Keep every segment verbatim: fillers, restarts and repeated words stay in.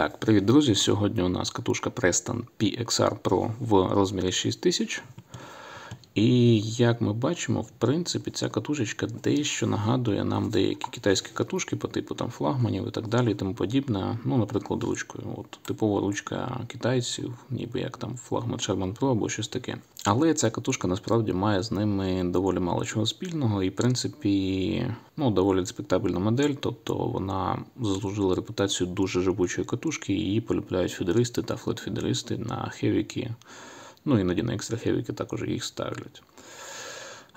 Так, привіт, друзі! Сьогодні у нас катушка Preston пі екс ар Pro в розмірі шість тисяч. І як ми бачимо, в принципі, ця катушечка дещо нагадує нам деякі китайські катушки по типу там флагманів і так далі, і тому подібне. Ну, наприклад, ручкою. От типова ручка китайців, ніби як там флагман Shaman Pro або щось таке. Але ця катушка насправді має з ними доволі мало чого спільного і, в принципі, ну, доволі респектабельна модель, тобто вона заслужила репутацію дуже живучої катушки, і її полюбляють фідеристи та флетфідеристи на хевіки. Ну, іноді на екстра-хевіки також їх ставлять.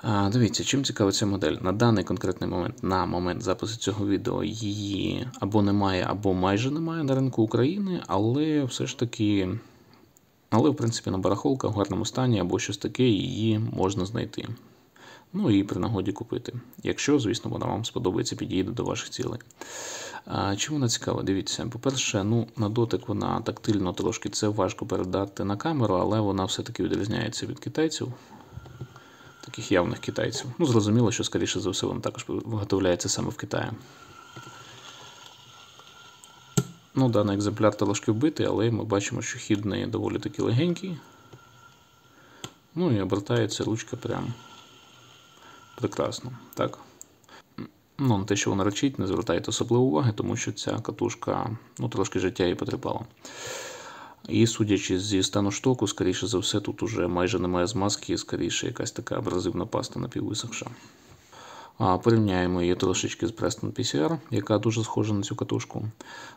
А, дивіться, чим цікава ця модель. На даний конкретний момент, на момент запису цього відео, її або немає, або майже немає на ринку України, але все ж таки, але в принципі на барахолках в гарному стані або щось таке її можна знайти. Ну і при нагоді купити. Якщо, звісно, вона вам сподобається, підійде до ваших цілей. А, чим вона цікава? Дивіться, по-перше, ну, на дотик вона тактильно трошки, це важко передати на камеру, але вона все-таки відрізняється від китайців, таких явних китайців. Ну, зрозуміло, що, скоріше за все, вона також виготовляється саме в Китаї. Ну, даний екземпляр трошки вбитий, але ми бачимо, що хід неї доволі таки легенький. Ну і обертається ручка прямо. Прекрасно, так? Ну, на те, що вона речить, не звертайте особливо уваги, тому що ця катушка, ну, трошки життя її потріпала. І судячи зі стану штоку, скоріше за все, тут уже майже немає змазки, скоріше якась така абразивна паста напіввисохша. Порівняємо її трошечки з Preston пі сі ар, яка дуже схожа на цю катушку.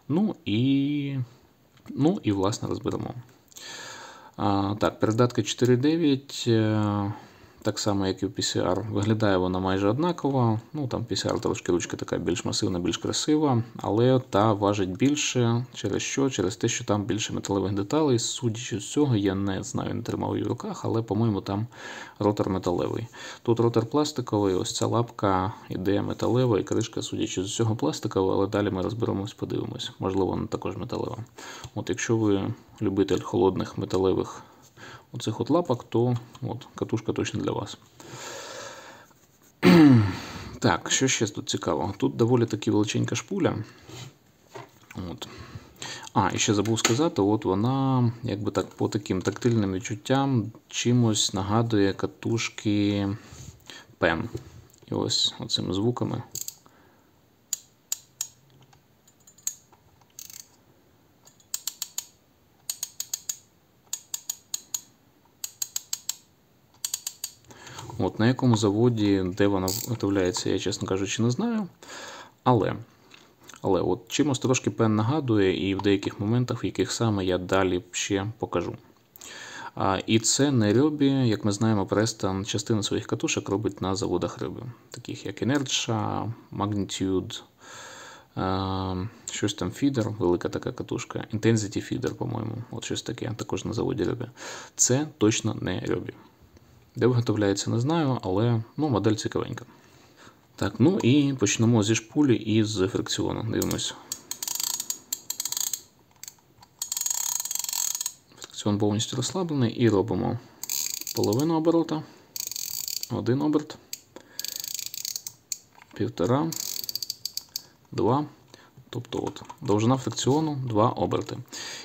Ну і, ну, і власне, розберемо. А, так, передатка чотири дев'ять. Так само, як і в пі сі ар, виглядає вона майже однакова. Ну, там пі сі ар трошки ручка така більш масивна, більш красива, але та важить більше. Через що? Через те, що там більше металевих деталей. Судячи з цього, я не знаю, не тримав її в руках, але, по-моєму, там ротор металевий. Тут ротор пластиковий, ось ця лапка іде металева і кришка, судячи з цього, пластикова, але далі ми розберемось, подивимось. Можливо, вона також металева. От якщо ви любитель холодних металевих оцих от лапок, то от, катушка точно для вас. Так, що ще тут цікавого? Тут доволі таки величенька шпуля. От. А, і ще забув сказати, от вона, якби так, по таким тактильним відчуттям чимось нагадує катушки Pen. І ось оцими звуками. От, на якому заводі, де вона виготовляється, я, чесно кажучи, не знаю. Але, але от чимось трошки Пен нагадує, і в деяких моментах, в яких саме, я далі ще покажу. А, і це на Ryobi, як ми знаємо, Preston частину своїх катушок робить на заводах Ryobi, таких як Inertia, Magnitude, а, щось там Feeder, велика така катушка, Intensity Feeder, по-моєму, от щось таке, також на заводі Ryobi. Це точно не Ryobi. Де виготовляється, не знаю, але, ну, модель цікавенька. Так, ну і почнемо зі шпулі і з фрикціону. Дивимось. Фрикціон повністю розслаблений і робимо половину оборота, один оберт, півтора, два. Тобто от, довжина фрикціону два оберти.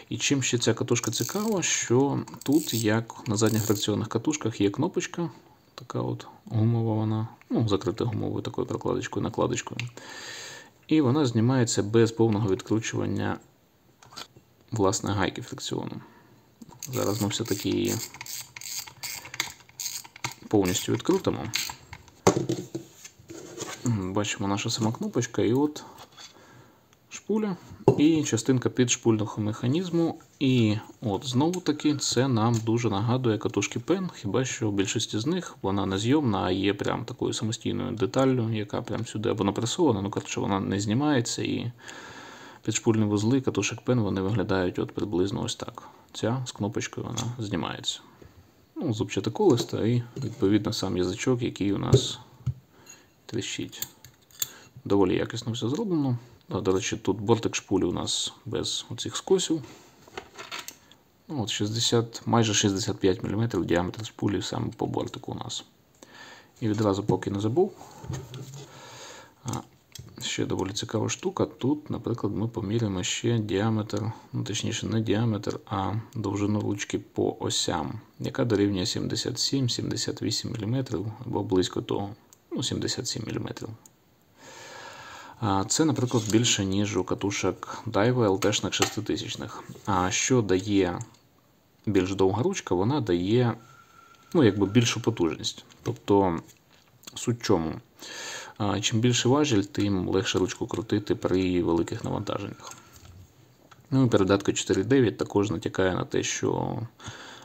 І чим ще ця катушка цікава, що тут, як на задніх фрикціонних катушках, є кнопочка, така от гумова вона, ну, закрита гумовою такою прокладочкою, накладочкою. І вона знімається без повного відкручування, власне, гайки фрикціону. Зараз ми все-таки її повністю відкрутимо. Бачимо наша сама кнопочка, і от шпуля і частинка підшпульного механізму. І от знову-таки це нам дуже нагадує катушки Pen, хіба що в більшості з них вона не зйомна, а є прям такою самостійною деталлю, яка прям сюди або напресована, ну, коротше, вона не знімається, і підшпульні вузли катушок Pen, вони виглядають от приблизно ось так. Ця з кнопочкою вона знімається. Ну, зубчата колиста і, відповідно, сам язичок, який у нас тріщить. Доволі якісно все зроблено. До речі, тут бортик шпулі у нас без оцих скосів. Ну, от шістдесят, майже шістдесят п'ять міліметрів діаметр шпулі саме по бортику у нас. І відразу, поки не забув, ще доволі цікава штука. Тут, наприклад, ми поміряємо ще діаметр, ну, точніше не діаметр, а довжину ручки по осям, яка дорівнює сімдесят сім - сімдесят вісім міліметрів або близько того, ну, сімдесят сім міліметрів. Це, наприклад, більше, ніж у катушок Daiwa ел те шістдесят тисяч. А що дає більш довга ручка? Вона дає, ну, якби більшу потужність. Тобто, суть чому? Чим більше важіль, тим легше ручку крутити при великих навантаженнях. Ну і передатка чотири дев'ять також натякає на те, що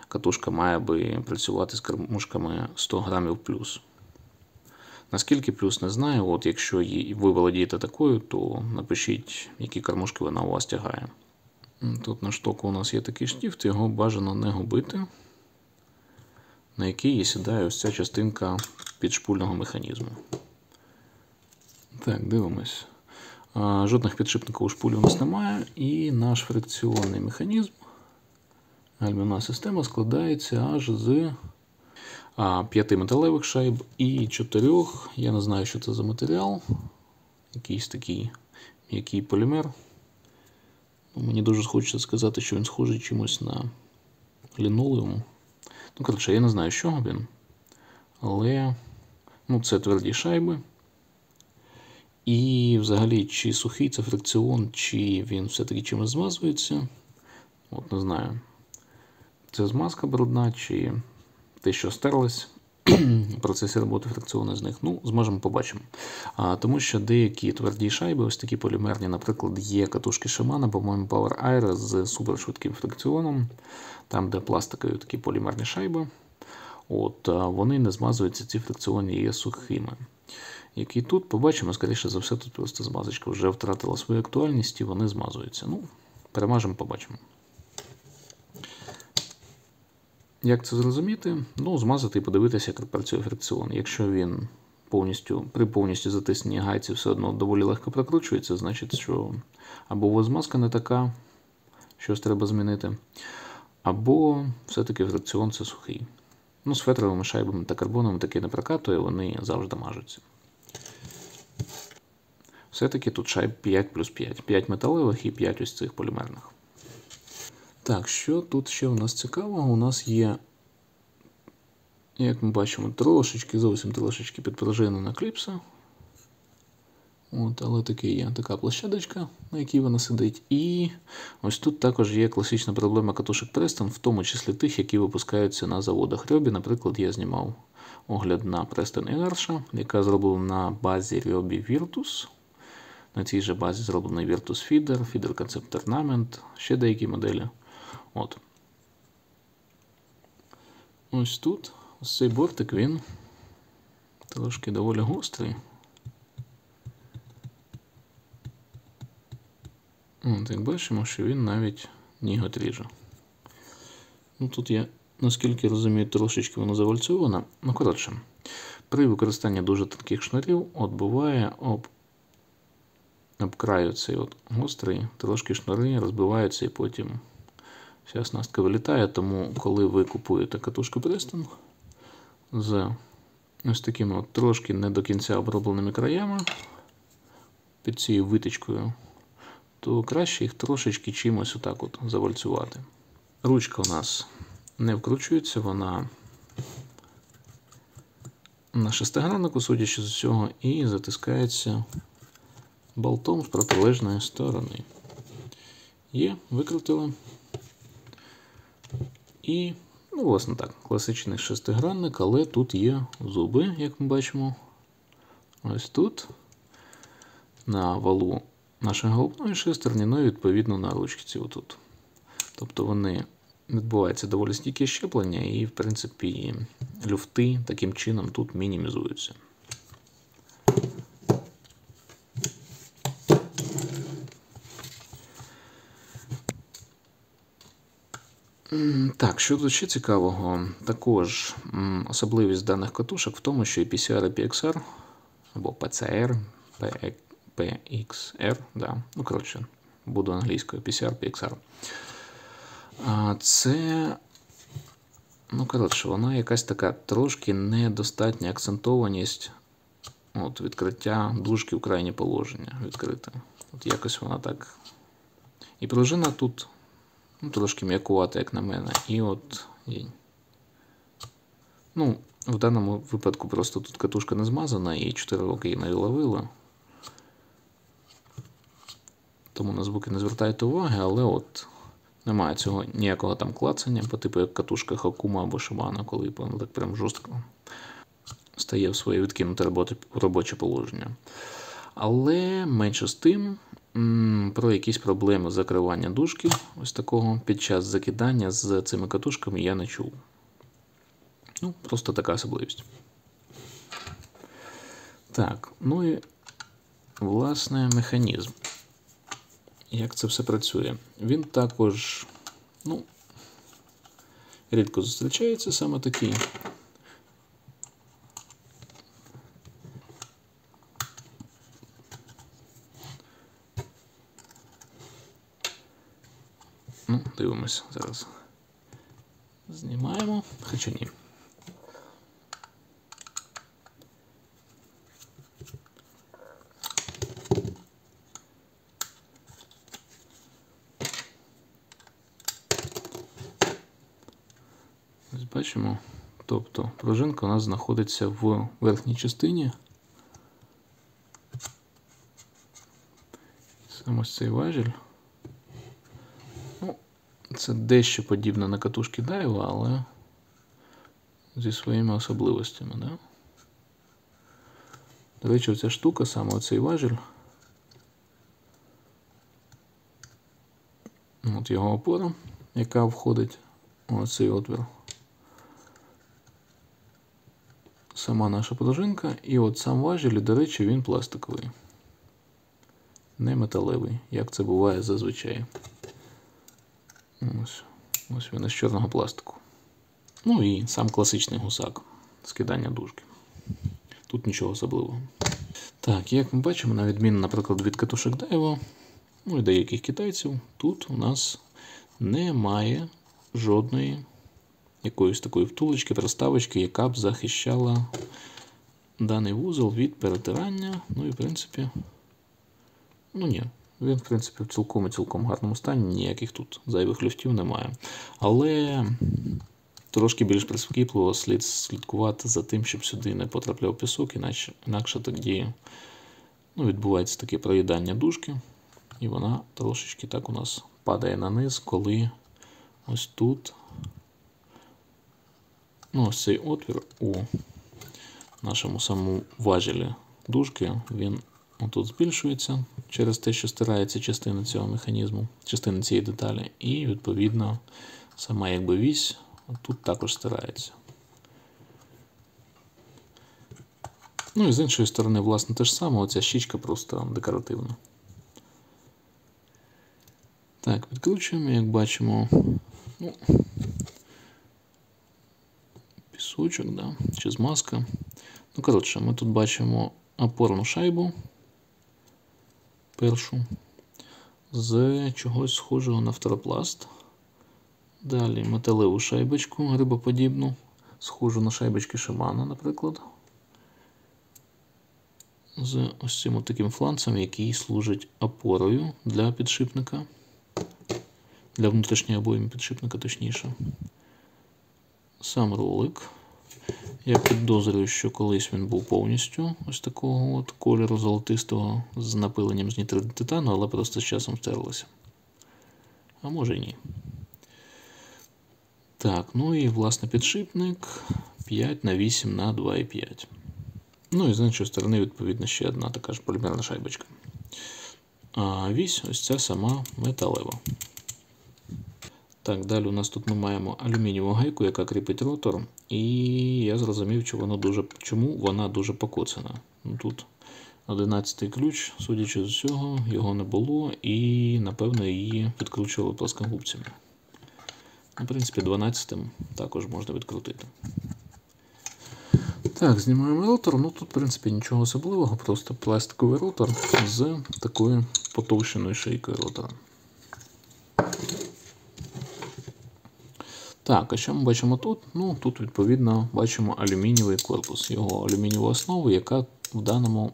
катушка має би працювати з кормушками сто грамів плюс. Наскільки плюс, не знаю. От якщо ви володієте такою, то напишіть, які кормушки вона у вас тягає. Тут на штоку у нас є такий штіфт, його бажано не губити, на який сідає ось ця частинка підшпульного механізму. Так, дивимось. Жодних підшипників у шпулі у нас немає, і наш фрикціонний механізм, гальмівна система, складається аж з п'яти металевих шайб і чотирьох. Я не знаю, що це за матеріал. Якийсь такий м'який полімер. Мені дуже хочеться сказати, що він схожий чимось на лінолеум. Ну, коротше, я не знаю, з чого він. Але, ну, це тверді шайби. І взагалі, чи сухий це фрикціон, чи він все-таки чимось змазується. От не знаю. Це змазка брудна, чи те, що стерлось в процесі роботи фрикціону з них. Ну, зможемо, побачимо. А, тому що деякі тверді шайби, ось такі полімерні, наприклад, є катушки Shaman, по-моєму, Power Air з супершвидким фрикціоном, там, де пластикові такі полімерні шайби. От, вони не змазуються, ці фрикціони є сухими. Які тут, побачимо, скоріше за все, тут просто змазочка вже втратила свою актуальність і вони змазуються. Ну, перемажемо, побачимо. Як це зрозуміти? Ну, змазати і подивитися, як працює фрикціон. Якщо він повністю, при повністю затисненні гайці все одно доволі легко прокручується, значить, що або у вас змазка не така, щось треба змінити, або все-таки фрикціон це сухий. Ну, з фетровими шайбами та карбоном таки не прокатує, вони завжди мажуться. Все-таки тут шайб п'ять плюс п'ять. п'ять металевих і п'ять ось цих полімерних. Так, що тут ще у нас цікавого? У нас є, як ми бачимо, трошечки, зовсім трошечки підпружинена кліпса. От, але таки є така площадочка, на якій вона сидить. І ось тут також є класична проблема катушок Preston, в тому числі тих, які випускаються на заводах Ryobi. Наприклад, я знімав огляд на Preston Inarcha, яка зроблена на базі Ryobi Virtus. На цій же базі зроблений Virtus Feeder, Feeder Concept Tournament, ще деякі моделі. От. Ось тут ось цей бортик, він трошки доволі гострий. От, як бачимо, що він навіть ніготь ріже. Ну, тут я, наскільки розумію, трошечки воно завальцьовано. Ну, коротше, при використанні дуже тонких шнурів от буває об... обкраю цей от гострий, трошки шнури розбиваються і потім вся оснастка вилітає. Тому, коли ви купуєте катушку Preston з ось такими от трошки не до кінця обробленими краями під цією витичкою, то краще їх трошечки чимось отак от завальцювати. Ручка у нас не вкручується, вона на шестиграннику, судячи з усього, і затискається болтом з протилежної сторони. Є, викрутили. І, ну, власне так, класичний шестигранник, але тут є зуби, як ми бачимо. Ось тут, на валу нашої головної шестерні, ну і відповідно на ручці отут. Тобто вони відбуваються доволі стійке щеплення і, в принципі, люфти таким чином тут мінімізуються. Так, що тут ще цікавого? Також особливість даних катушок в тому, що і пі сі ар, і пі екс ар, або пі сі ар, пі екс ар, да, ну, коротше, буду англійською, пі сі ар, пі екс ар. Це, ну, коротше, вона якась така трошки недостатня акцентованість От, відкриття блужки в крайнє положення відкрите. От якось вона так. І пружина тут ну, трошки м'якувата, як на мене. І от і... Ну, в даному випадку просто тут катушка не змазана і чотири роки її не ловила. Тому на звуки не звертайте уваги, але от немає цього ніякого там клацання, по типу як катушка Hakuma або Shaman, коли вона так прям жорстко стає в своє відкинуте робоче положення. Але менше з тим, про якісь проблеми закривання дужки ось такого під час закидання з цими катушками я не чув. Ну, просто така особливість. Так, ну і власне механізм. Як це все працює? Він також, ну, рідко зустрічається саме такий. Ну, дивимось зараз. Знімаємо, хоча ні. Бачимо, тобто пружинка у нас знаходиться в верхній частині. Саме цей важіль. Ну, це дещо подібно на катушки Daiwa, але зі своїми особливостями. Да? До речі, оця штука, саме оцей важіль. От його опора, яка входить у оцей отвір. Сама наша пружинка, і от сам важіль, до речі, він пластиковий, не металевий, як це буває зазвичай. Ось, ось він із чорного пластику. Ну і сам класичний гусак скидання дужки. Тут нічого особливого. Так, як ми бачимо, на відміну, наприклад, від катушок Daiwa, ну і деяких китайців, тут у нас немає жодної якоїсь такої втулочки, приставочки, яка б захищала даний вузол від перетирання. Ну і в принципі, ну ні, він в принципі в цілком і цілком гарному стані, ніяких тут зайвих люфтів немає. Але трошки більш прискіпливо слід слідкувати за тим, щоб сюди не потрапляв пісок, іначе, інакше тоді ну, відбувається таке проїдання дужки, і вона трошечки так у нас падає на низ, коли ось тут ну, ось цей отвір у нашому самому важелі дужки, він отут збільшується через те, що стирається частина цього механізму, частина цієї деталі, і відповідно сама якби вісь тут також стирається. Ну і з іншої сторони, власне, те ж саме, оця щічка просто декоративна. Так, відкручуємо, як бачимо, ну, сучок, да, чи змазка. Ну, коротше, ми тут бачимо опорну шайбу першу з чогось схожого на фторопласт. Далі металеву шайбочку грибоподібну, схожу на шайбочки Shaman, наприклад. З ось цим таким фланцем, який служить опорою для підшипника, для внутрішньої обойми підшипника, точніше. Сам ролик. Я підозрюю, що колись він був повністю ось такого от кольору золотистого з напиленням з нітрититану, але просто з часом стерлося. А може і ні. Так, ну і власне підшипник п'ять на вісім на два і п'ять. Ну і з іншої сторони, відповідно, ще одна така ж полімерна шайбочка. А вісь ось ця сама металева. Так, далі у нас тут ми маємо алюмінієву гайку, яка кріпить ротор, і я зрозумів, чому, дуже, чому вона дуже покоцана. Тут одинадцятий ключ, судячи з усього, його не було, і, напевно, її відкручували плоскогубцями. В принципі, дванадцятим також можна відкрутити. Так, знімаємо ротор. Ну, тут, в принципі, нічого особливого, просто пластиковий ротор з такою потовщеною шийкою ротора. Так, а що ми бачимо тут? Ну, тут, відповідно, бачимо алюмінієвий корпус, його алюмінієву основу, яка в даному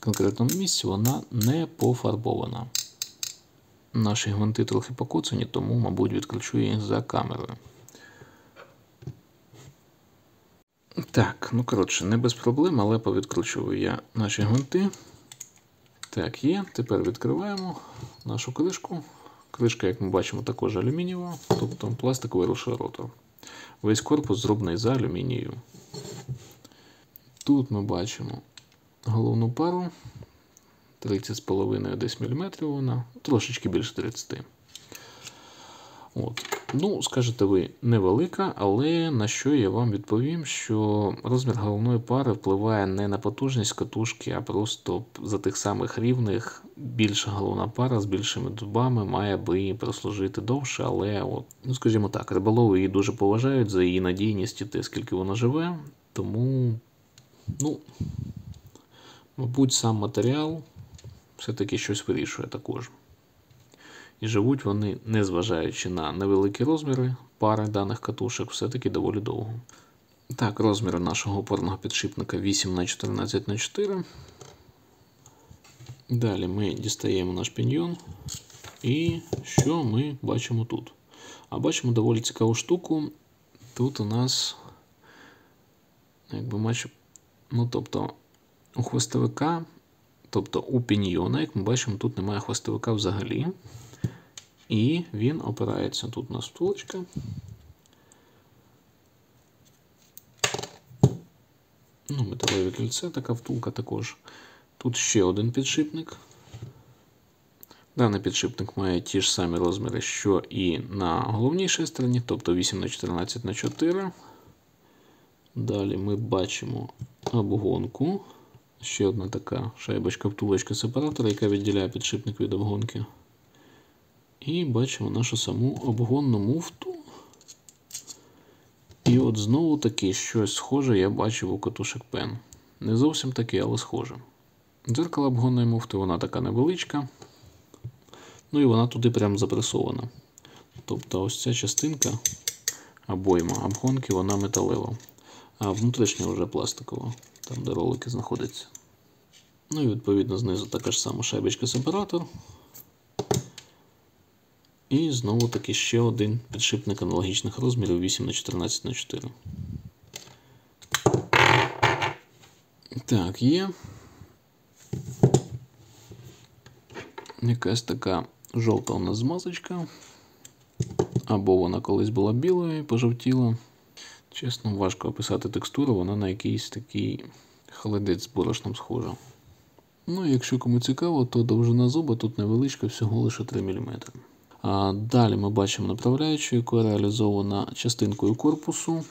конкретному місці вона не пофарбована. Наші гвинти трохи покоцані, тому, мабуть, відключу її за камерою. Так, ну коротше, не без проблем, але повідключую я наші гвинти. Так, є. Тепер відкриваємо нашу кришку. Кришка, як ми бачимо, також алюмінієва, тобто пластиковий розширотор. Весь корпус зроблений з алюмінію. Тут ми бачимо головну пару. тридцять з половиною міліметрів вона, трошечки більше тридцяти. От. Ну, скажете ви, невелика, але на що я вам відповім, що розмір головної пари впливає не на потужність катушки, а просто за тих самих рівних більша головна пара з більшими дубами має би прослужити довше, але, от, ну, скажімо так, риболови її дуже поважають за її надійність і те, скільки вона живе, тому, ну, мабуть, сам матеріал все-таки щось вирішує також. І живуть вони, незважаючи на невеликі розміри пари даних катушок, все-таки доволі довго. Так, розміри нашого опорного підшипника вісім на чотирнадцять на чотири. Далі ми дістаємо наш піньйон. І що ми бачимо тут? А бачимо доволі цікаву штуку. Тут у нас, як би бачу, ну тобто у хвостовика, тобто у піньйона, як ми бачимо, тут немає хвостовика взагалі. І він опирається тут на стулочка. Ну, металеве кільце, така втулка також. Тут ще один підшипник. Даний підшипник має ті ж самі розміри, що і на головній шестерні, тобто вісім на чотирнадцять на чотири. Далі ми бачимо обгонку. Ще одна така шайбочка втулочка сепаратора, яка відділяє підшипник від обгонки. І бачимо нашу саму обгонну муфту. І от знову таки щось схоже я бачив у катушек Пен. Не зовсім таке, але схоже. Дзеркало обгонної муфти, вона така невеличка. Ну і вона туди прям запресована. Тобто ось ця частинка обойма обгонки, вона металева. А внутрішня вже пластикова, там де ролики знаходяться. Ну і відповідно знизу така ж сама шайбочка-сепаратор. І знову таки ще один підшипник аналогічних розмірів вісім на чотирнадцять на чотири. Так, є якась така жовта у нас змазочка. Або вона колись була білою і пожовтіла. Чесно, важко описати текстуру, вона на якийсь такий холодець з борошном схожа. Ну, якщо кому цікаво, то довжина зуба тут невеличка, всього лише три міліметри. А далі ми бачимо направляючу, яка реалізована частинкою корпусу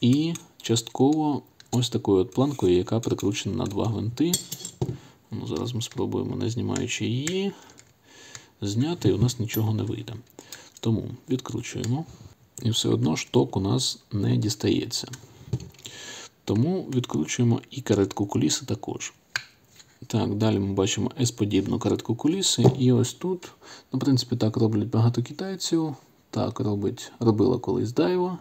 і частково ось такою от планкою, яка прикручена на два гвинти. Ну, зараз ми спробуємо, не знімаючи її, зняти, і у нас нічого не вийде. Тому відкручуємо, і все одно шток у нас не дістається. Тому відкручуємо і каретку куліси також. Так, далі ми бачимо S-подібну каретку куліси, і ось тут, ну, в принципі, так роблять багато китайців, так робить, робила колись Daiwa,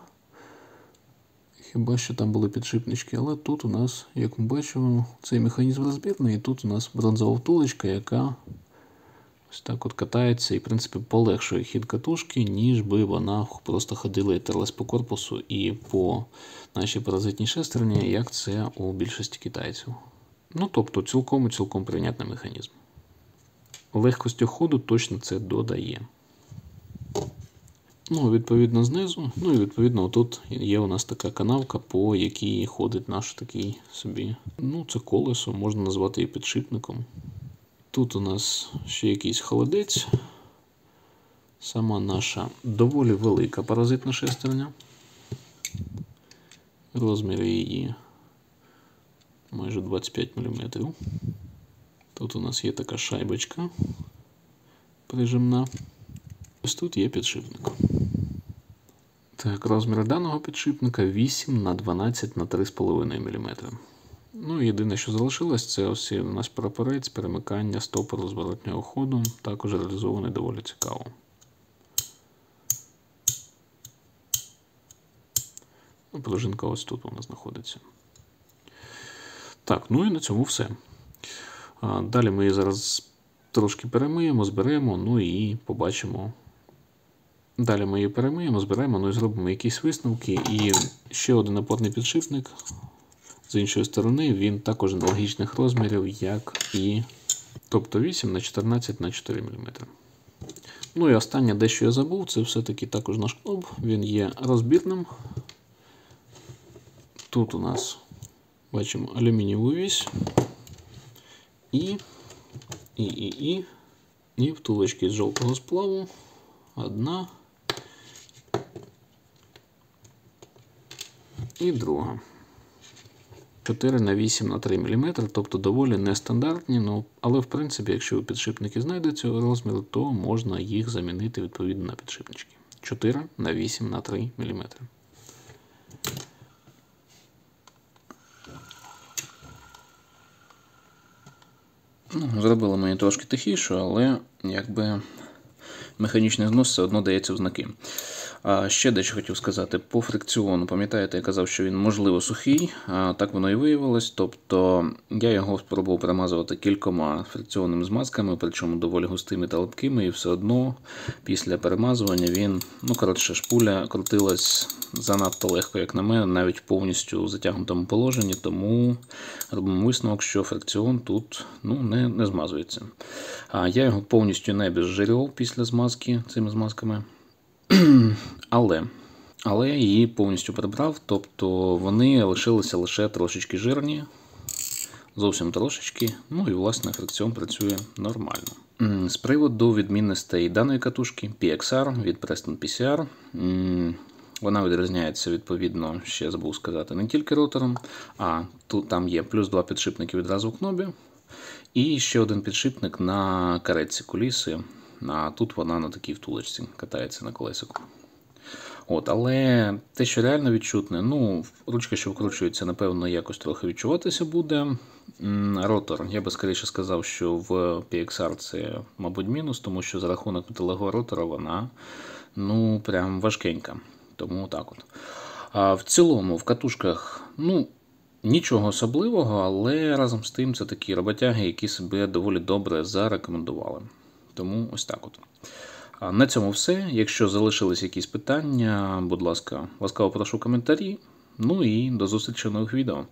хіба що там були підшипнички, але тут у нас, як ми бачимо, цей механізм розбірний, і тут у нас бронзова втулочка, яка ось так от катається і, в принципі, полегшує хід катушки, ніж би вона просто ходила і терлась по корпусу і по нашій паразитній шестерні, як це у більшості китайців. Ну, тобто, цілком-цілком прийнятний механізм. Легкості ходу точно це додає. Ну, відповідно, знизу, ну і відповідно, тут є у нас така канавка, по якій ходить наш такий собі, ну, це колесо, можна назвати і підшипником. Тут у нас ще якийсь холодець. Сама наша доволі велика паразитна шестерня. Розмір її майже двадцять п'ять міліметрів. Тут у нас є така шайбочка прижимна. Ось тут є підшипник. Так, розміри даного підшипника вісім на дванадцять на три з половиною міліметри. Ну, єдине, що залишилось, це ось у нас прапорець, перемикання стопору зворотнього ходу, також реалізований доволі цікаво. Ну, пружинка ось тут вона знаходиться. Так, ну і на цьому все. Далі ми її зараз трошки перемиємо, зберемо, ну і побачимо. Далі ми її перемиємо, зберемо, ну і зробимо якісь висновки. І ще один опорний підшипник. З іншої сторони, він також аналогічних розмірів, як і тобто вісім на чотирнадцять на чотири міліметри. Ну і останнє, дещо я забув, це все-таки також наш клуб. Він є розбірним. Тут у нас, бачимо, алюмінієву вісь. І, і, і, і, і втулочки з жовтого сплаву. Одна. І друга. чотири на вісім на три міліметри, тобто доволі нестандартні, ну, але в принципі, якщо ви підшипники знайдете цього розміру, то можна їх замінити відповідно на підшипнички. чотири на вісім на три міліметри. Ну, зробили мені трошки тихіше, але якби механічний знос все одно дається в знаки. А ще дещо хотів сказати по фрикціону. Пам'ятаєте, я казав, що він можливо сухий, а так воно і виявилось. Тобто я його спробував промазувати кількома фрикціонними змазками, причому доволі густими та липкими, і все одно після перемазування він, ну коротше, шпуля крутилась занадто легко, як на мене, навіть повністю в затягнутому положенні, тому робимо висновок, що фрикціон тут ну, не, не змазується. А я його повністю не безжирював після змазки цими змазками. Але, але я її повністю прибрав, тобто вони лишилися лише трошечки жирні, зовсім трошечки, ну і власне фрикціон працює нормально. З приводу відмінностей даної катушки пі ікс ар від Preston пі сі ар, вона відрізняється відповідно, ще забув сказати, не тільки ротором, а тут там є плюс два підшипники відразу в кнобі і ще один підшипник на каретці куліси. А тут вона на такій втулочці катається на колесику. От, але те, що реально відчутне, ну, ручка, що вкручується, напевно, якось трохи відчуватися буде. Ротор, я би скоріше сказав, що в пі ікс ар це, мабуть, мінус, тому що за рахунок металевого ротора вона, ну, прям важкенька. Тому так от. А в цілому, в катушках, ну, нічого особливого, але разом з тим це такі роботяги, які себе доволі добре зарекомендували. Тому ось так от. На цьому все. Якщо залишились якісь питання, будь ласка, ласкаво прошу коментарі. Ну і до зустрічі в нових відео.